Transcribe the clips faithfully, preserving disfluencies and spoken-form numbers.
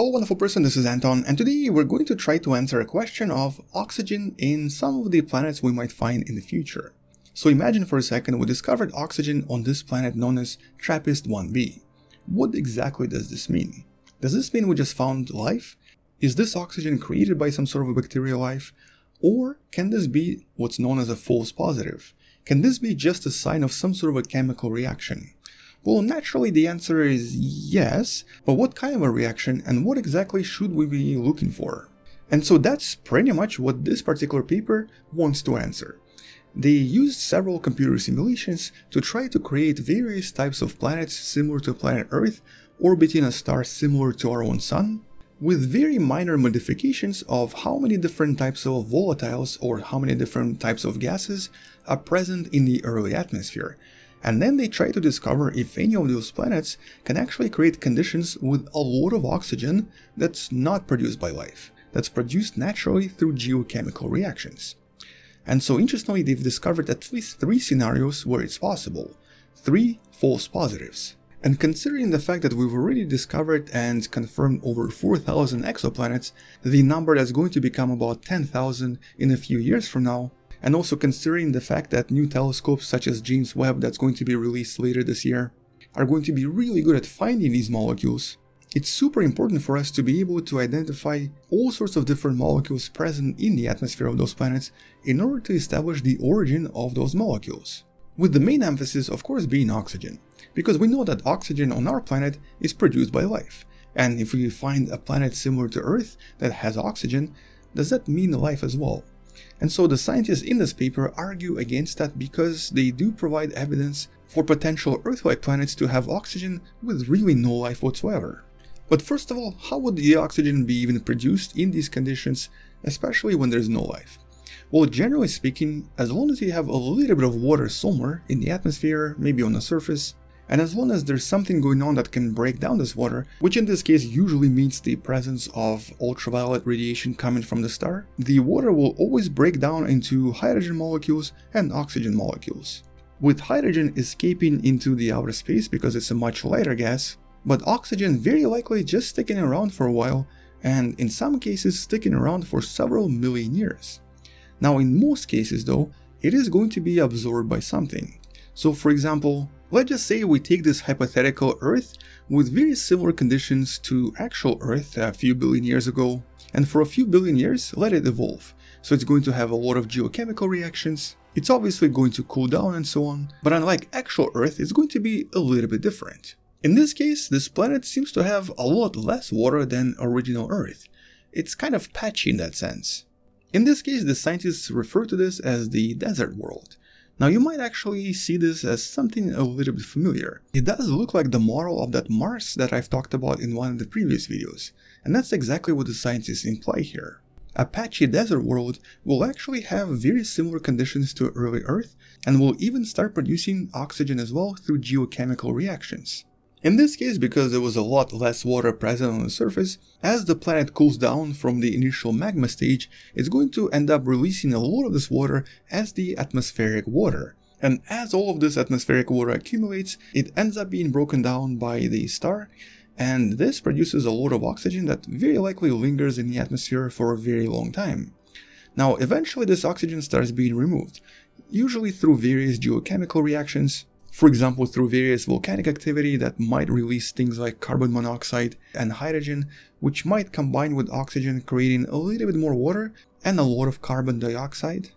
Hello wonderful person, this is Anton, and today we're going to try to answer a question of oxygen in some of the planets we might find in the future. So imagine for a second we discovered oxygen on this planet known as TRAPPIST one b. What exactly does this mean? Does this mean we just found life? Is this oxygen created by some sort of a bacterial life? Or can this be what's known as a false positive? Can this be just a sign of some sort of a chemical reaction? Well, naturally the answer is yes, but what kind of a reaction and what exactly should we be looking for? And so that's pretty much what this particular paper wants to answer. They used several computer simulations to try to create various types of planets similar to planet Earth, orbiting a star similar to our own Sun, with very minor modifications of how many different types of volatiles or how many different types of gases are present in the early atmosphere. And then they try to discover if any of those planets can actually create conditions with a lot of oxygen that's not produced by life, that's produced naturally through geochemical reactions. And so interestingly, they've discovered at least three scenarios where it's possible, three false positives. And considering the fact that we've already discovered and confirmed over four thousand exoplanets, the number that's going to become about ten thousand in a few years from now, and also considering the fact that new telescopes such as James Webb that's going to be released later this year are going to be really good at finding these molecules, it's super important for us to be able to identify all sorts of different molecules present in the atmosphere of those planets in order to establish the origin of those molecules. With the main emphasis of course being oxygen, because we know that oxygen on our planet is produced by life, and if we find a planet similar to Earth that has oxygen, does that mean life as well? And so the scientists in this paper argue against that because they do provide evidence for potential Earth-like planets to have oxygen with really no life whatsoever. But first of all, how would the oxygen be even produced in these conditions, especially when there's no life? Well, generally speaking, as long as you have a little bit of water somewhere in the atmosphere, maybe on the surface, and as long as there's something going on that can break down this water, which in this case usually means the presence of ultraviolet radiation coming from the star, the water will always break down into hydrogen molecules and oxygen molecules. With hydrogen escaping into the outer space because it's a much lighter gas, but oxygen very likely just sticking around for a while, and in some cases sticking around for several million years. Now in most cases though, it is going to be absorbed by something. So for example, let's just say we take this hypothetical Earth with very similar conditions to actual Earth a few billion years ago, and for a few billion years let it evolve. So it's going to have a lot of geochemical reactions, it's obviously going to cool down and so on, but unlike actual Earth, it's going to be a little bit different. In this case, this planet seems to have a lot less water than original Earth. It's kind of patchy in that sense. In this case, the scientists refer to this as the desert world. Now you might actually see this as something a little bit familiar. It does look like the model of that Mars that I've talked about in one of the previous videos, and that's exactly what the scientists imply here. A patchy desert world will actually have very similar conditions to early Earth, and will even start producing oxygen as well through geochemical reactions. In this case, because there was a lot less water present on the surface, as the planet cools down from the initial magma stage, it's going to end up releasing a lot of this water as the atmospheric water. And as all of this atmospheric water accumulates, it ends up being broken down by the star, and this produces a lot of oxygen that very likely lingers in the atmosphere for a very long time. Now eventually this oxygen starts being removed, usually through various geochemical reactions. For example, through various volcanic activity that might release things like carbon monoxide and hydrogen, which might combine with oxygen, creating a little bit more water and a lot of carbon dioxide,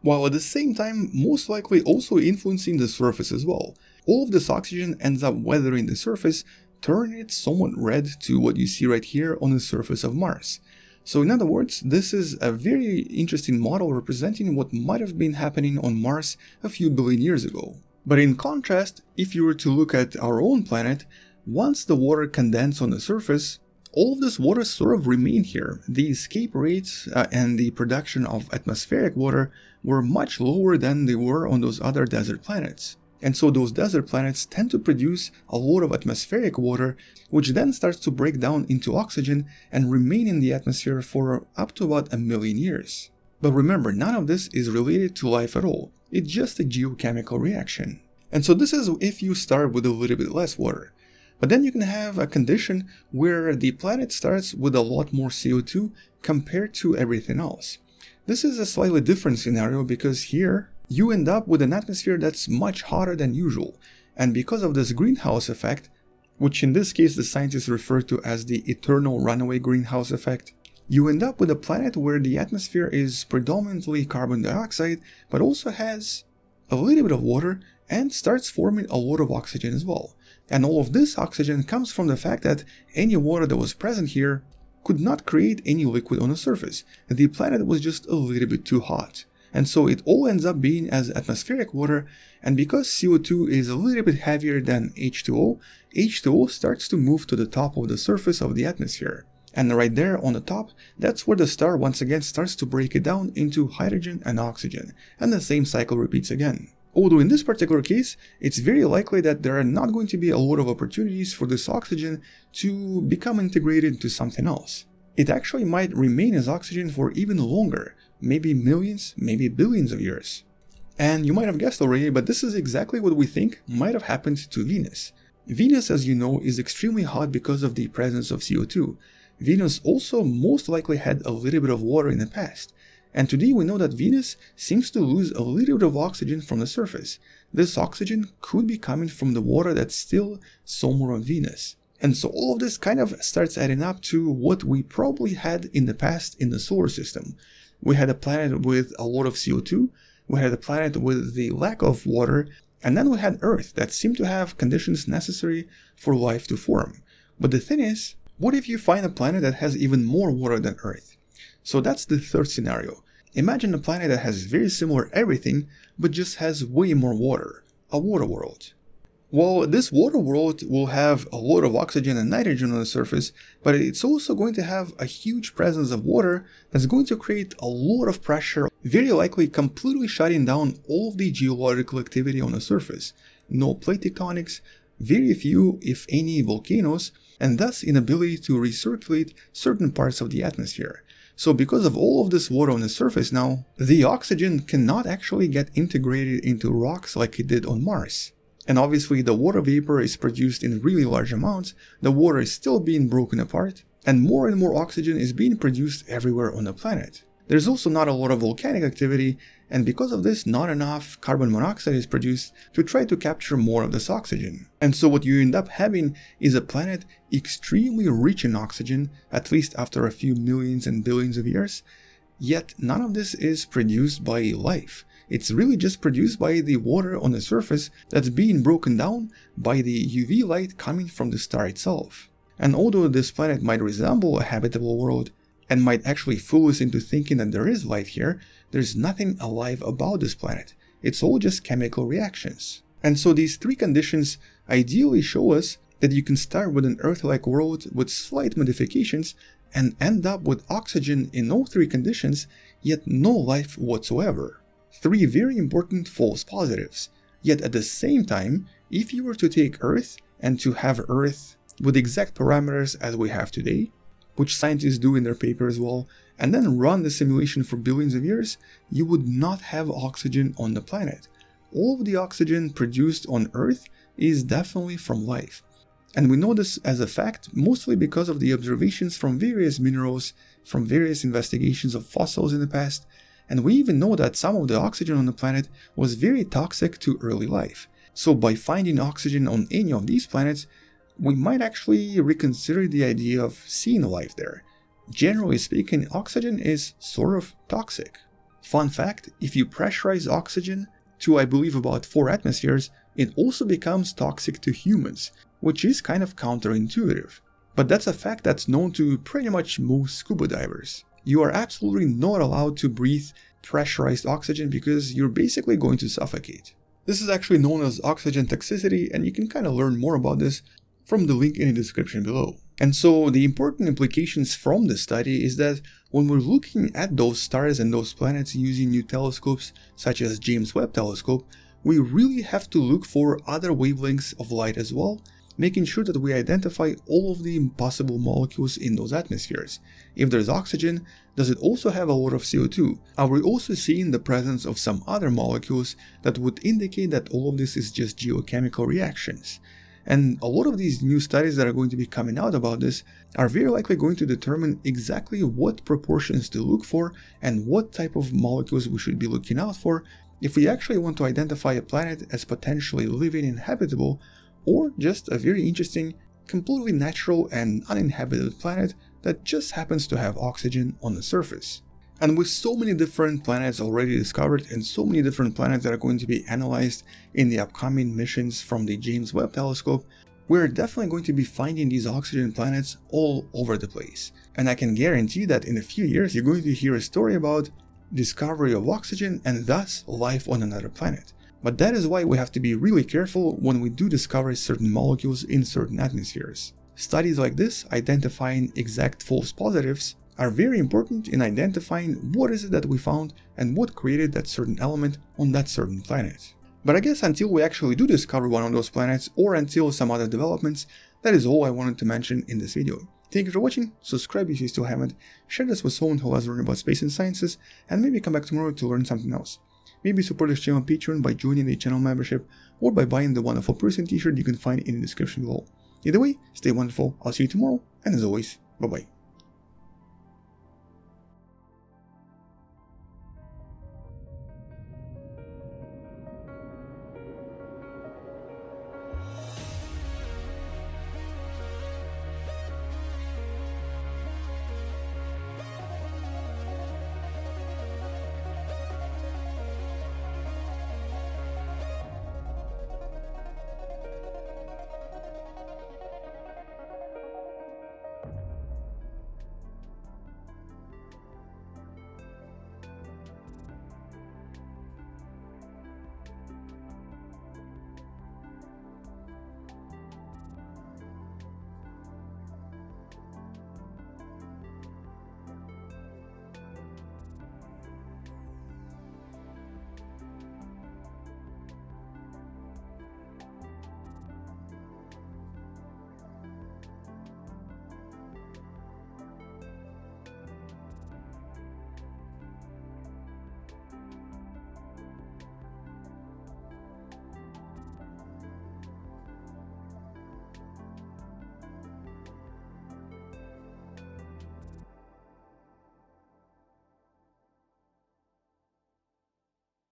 while at the same time most likely also influencing the surface as well. All of this oxygen ends up weathering the surface, turning it somewhat red to what you see right here on the surface of Mars. So in other words, this is a very interesting model representing what might have been happening on Mars a few billion years ago. But in contrast, if you were to look at our own planet, once the water condensed on the surface, all of this water sort of remained here. The escape rates uh, and the production of atmospheric water were much lower than they were on those other desert planets. And so those desert planets tend to produce a lot of atmospheric water, which then starts to break down into oxygen and remain in the atmosphere for up to about a million years. But remember, none of this is related to life at all. It's just a geochemical reaction. And so this is if you start with a little bit less water. But then you can have a condition where the planet starts with a lot more C O two compared to everything else. This is a slightly different scenario because here you end up with an atmosphere that's much hotter than usual, and because of this greenhouse effect, which in this case the scientists refer to as the eternal runaway greenhouse effect, you end up with a planet where the atmosphere is predominantly carbon dioxide, but also has a little bit of water and starts forming a lot of oxygen as well. And all of this oxygen comes from the fact that any water that was present here could not create any liquid on the surface. The planet was just a little bit too hot. And so it all ends up being as atmospheric water, and because C O two is a little bit heavier than H two O, H two O starts to move to the top of the surface of the atmosphere. And right there on the top, that's where the star once again starts to break it down into hydrogen and oxygen, and the same cycle repeats again. Although in this particular case, it's very likely that there are not going to be a lot of opportunities for this oxygen to become integrated into something else. It actually might remain as oxygen for even longer, maybe millions, maybe billions of years. And you might have guessed already, but this is exactly what we think might have happened to Venus. Venus, as you know, is extremely hot because of the presence of C O two. Venus also most likely had a little bit of water in the past. And today we know that Venus seems to lose a little bit of oxygen from the surface. This oxygen could be coming from the water that's still somewhere on Venus. And so all of this kind of starts adding up to what we probably had in the past in the solar system. We had a planet with a lot of C O two, we had a planet with the lack of water, and then we had Earth that seemed to have conditions necessary for life to form. But the thing is, what if you find a planet that has even more water than Earth? So that's the third scenario. Imagine a planet that has very similar everything, but just has way more water, a water world. Well, this water world will have a lot of oxygen and nitrogen on the surface, but it's also going to have a huge presence of water that's going to create a lot of pressure, very likely completely shutting down all of the geological activity on the surface. No plate tectonics, very few, if any, volcanoes, and thus inability to recirculate certain parts of the atmosphere. So because of all of this water on the surface now, the oxygen cannot actually get integrated into rocks like it did on Mars. And obviously the water vapor is produced in really large amounts, the water is still being broken apart, and more and more oxygen is being produced everywhere on the planet. There's also not a lot of volcanic activity, and because of this, not enough carbon monoxide is produced to try to capture more of this oxygen. And so what you end up having is a planet extremely rich in oxygen, at least after a few millions and billions of years, yet none of this is produced by life. It's really just produced by the water on the surface that's being broken down by the U V light coming from the star itself. And although this planet might resemble a habitable world and might actually fool us into thinking that there is life here, there's nothing alive about this planet. It's all just chemical reactions. And so these three conditions ideally show us that you can start with an Earth-like world with slight modifications and end up with oxygen in all three conditions, yet no life whatsoever. Three very important false positives. Yet at the same time, if you were to take Earth and to have Earth with exact parameters as we have today, which scientists do in their paper as well, and then run the simulation for billions of years, you would not have oxygen on the planet. All of the oxygen produced on Earth is definitely from life. And we know this as a fact mostly because of the observations from various minerals, from various investigations of fossils in the past. And we even know that some of the oxygen on the planet was very toxic to early life. So by finding oxygen on any of these planets, we might actually reconsider the idea of seeing life there. Generally speaking, oxygen is sort of toxic. Fun fact, if you pressurize oxygen to, I believe, about four atmospheres, it also becomes toxic to humans, which is kind of counterintuitive. But that's a fact that's known to pretty much most scuba divers. You are absolutely not allowed to breathe pressurized oxygen because you're basically going to suffocate. This is actually known as oxygen toxicity, and you can kind of learn more about this from the link in the description below. And so the important implications from this study is that when we're looking at those stars and those planets using new telescopes such as James Webb telescope, we really have to look for other wavelengths of light as well, making sure that we identify all of the possible molecules in those atmospheres. If there's oxygen, does it also have a lot of C O two? Are we also seeing the presence of some other molecules that would indicate that all of this is just geochemical reactions? And a lot of these new studies that are going to be coming out about this are very likely going to determine exactly what proportions to look for and what type of molecules we should be looking out for if we actually want to identify a planet as potentially living and habitable, or just a very interesting, completely natural and uninhabited planet that just happens to have oxygen on the surface. And with so many different planets already discovered and so many different planets that are going to be analyzed in the upcoming missions from the James Webb telescope, we're definitely going to be finding these oxygen planets all over the place. And I can guarantee that in a few years you're going to hear a story about discovery of oxygen and thus life on another planet. But that is why we have to be really careful when we do discover certain molecules in certain atmospheres. Studies like this, identifying exact false positives, are very important in identifying what is it that we found and what created that certain element on that certain planet. But I guess until we actually do discover one of those planets or until some other developments, that is all I wanted to mention in this video. Thank you for watching, subscribe if you still haven't, share this with someone who loves learning about space and sciences, and maybe come back tomorrow to learn something else. Maybe support this channel on Patreon by joining the channel membership or by buying the wonderful person t-shirt you can find in the description below. Either way, stay wonderful, I'll see you tomorrow, and as always, bye bye.